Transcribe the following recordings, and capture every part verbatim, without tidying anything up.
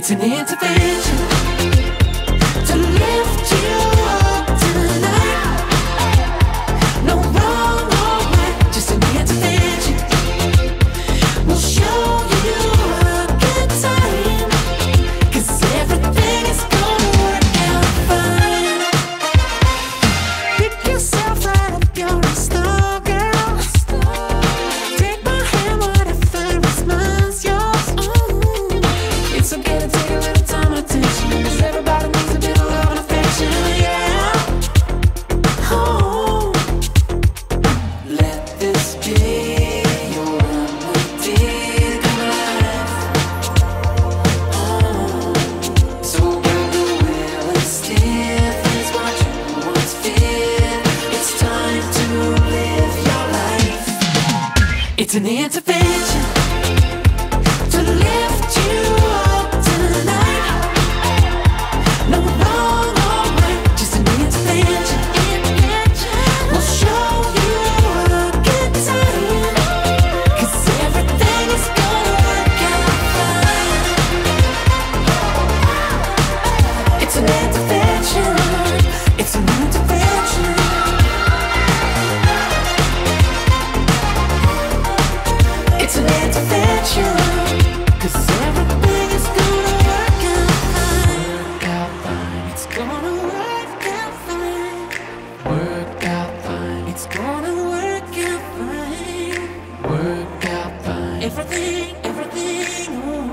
It's an intervention to lift you up to the light. No wrong or right, just an intervention. We'll show you a good time, 'cause everything is gonna work out fine. Pick yourself right up, you're a star, girl. Take my hand, whatever is mine's yours. Ooh. It's okay to take a little time and attention, 'cause everybody needs a bit of love and affection, yeah. Oh, let this be your remedy to come alive. Oh, so grab the wheel and steer things, what you once feared. It's time to live your life. It's an intervention. Everything, everything, ooh,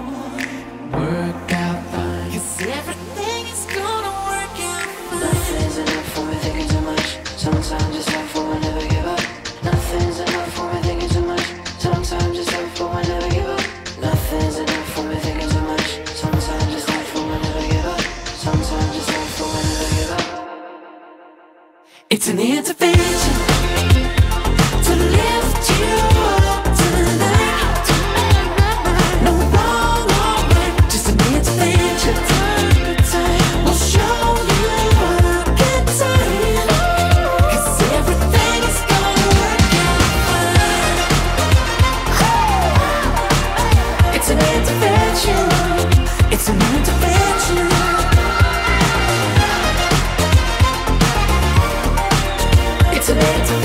work out fine. 'Cause everything is gonna work out fine. Nothing's enough for me thinking too much. Sometimes just life will never give up. Nothing's enough for me thinking too much. Sometimes just life will never give up. Nothing's enough for me thinking too much. Sometimes just life will never give up. Sometimes just life will never give up. It's an intervention to lift you up to the light. It's an intervention. It's an intervention.